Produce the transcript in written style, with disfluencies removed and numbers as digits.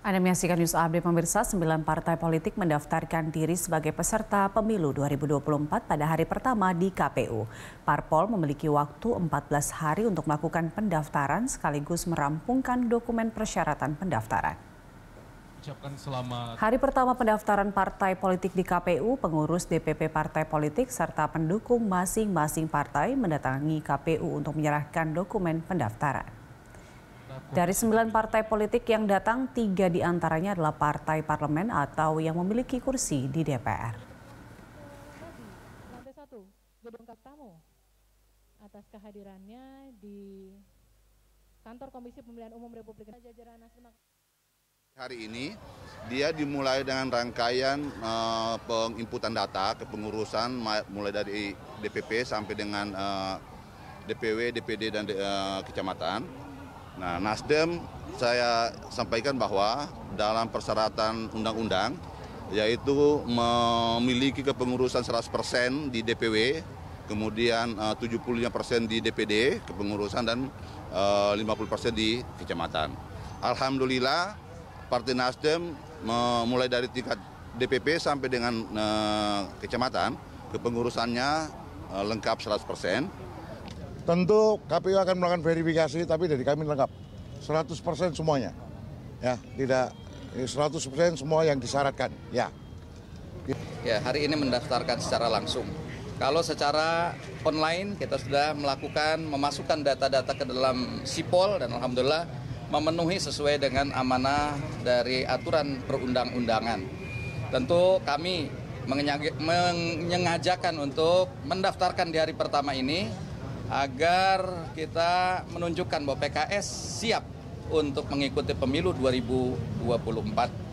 Anda menyaksikan News Update Pemirsa. 9 partai politik mendaftarkan diri sebagai peserta Pemilu 2024 pada hari pertama di KPU. Parpol memiliki waktu 14 hari untuk melakukan pendaftaran sekaligus merampungkan dokumen persyaratan pendaftaran. Hari pertama pendaftaran partai politik di KPU, pengurus DPP partai politik serta pendukung masing-masing partai mendatangi KPU untuk menyerahkan dokumen pendaftaran. Dari 9 partai politik yang datang, 3 diantaranya adalah partai parlemen atau yang memiliki kursi di DPR. Lantai 1, Gedung Kaptamu, atas kehadirannya di Kantor Komisi Pemilihan Umum Republik Indonesia. Hari ini dia dimulai dengan rangkaian penginputan data kepengurusan, mulai dari DPP sampai dengan DPW, DPD, dan kecamatan. Nah, Nasdem saya sampaikan bahwa dalam persyaratan undang-undang yaitu memiliki kepengurusan 100% di DPW, kemudian 75% di DPD kepengurusan, dan 50% di kecamatan. Alhamdulillah Partai Nasdem mulai dari tingkat DPP sampai dengan kecamatan kepengurusannya lengkap 100%. Tentu KPU akan melakukan verifikasi, tapi dari kami lengkap. 100% semuanya. Ya, tidak 100% semua yang disyaratkan. Ya, hari ini mendaftarkan secara langsung. Kalau secara online kita sudah memasukkan data-data ke dalam SIPOL, dan alhamdulillah memenuhi sesuai dengan amanah dari aturan perundang-undangan. Tentu kami menyengajakan untuk mendaftarkan di hari pertama ini agar kita menunjukkan bahwa PKS siap untuk mengikuti Pemilu 2024.